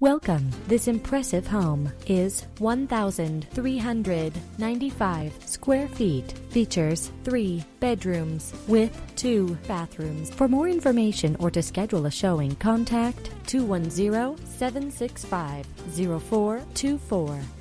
Welcome. This impressive home is 1,395 square feet. Features 3 bedrooms with 2 bathrooms. For more information or to schedule a showing, contact 210-765-0424.